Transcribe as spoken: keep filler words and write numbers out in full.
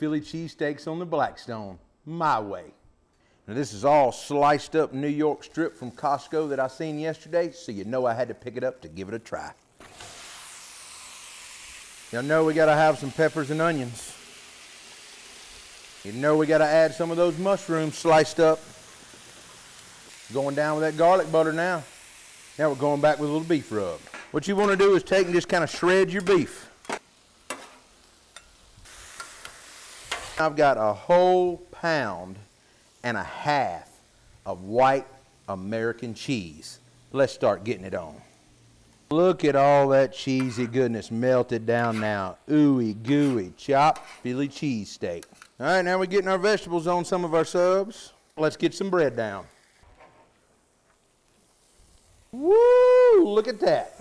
Philly cheesesteaks on the Blackstone, my way. Now this is all sliced up New York strip from Costco that I seen yesterday, so you know I had to pick it up to give it a try. Y'all know we gotta have some peppers and onions. You know we gotta add some of those mushrooms sliced up. Going down with that garlic butter now. Now we're going back with a little beef rub. What you wanna do is take and just kinda shred your beef. I've got a whole pound and a half of white American cheese. Let's start getting it on. Look at all that cheesy goodness melted down now. Ooey gooey chopped Philly cheesesteak. All right, now we're getting our vegetables on some of our subs. Let's get some bread down. Woo, look at that.